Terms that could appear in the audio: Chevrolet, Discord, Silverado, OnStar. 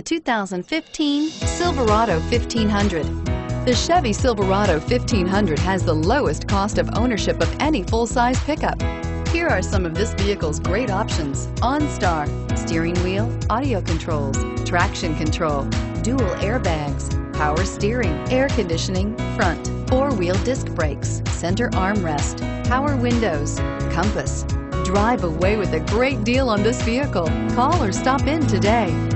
The 2015 Silverado 1500. The Chevy Silverado 1500 has the lowest cost of ownership of any full-size pickup. Here are some of this vehicle's great options: OnStar, steering wheel audio controls, traction control, dual airbags, power steering, air conditioning, front, four-wheel disc brakes, center armrest, power windows, compass. Drive away with a great deal on this vehicle. Call or stop in today.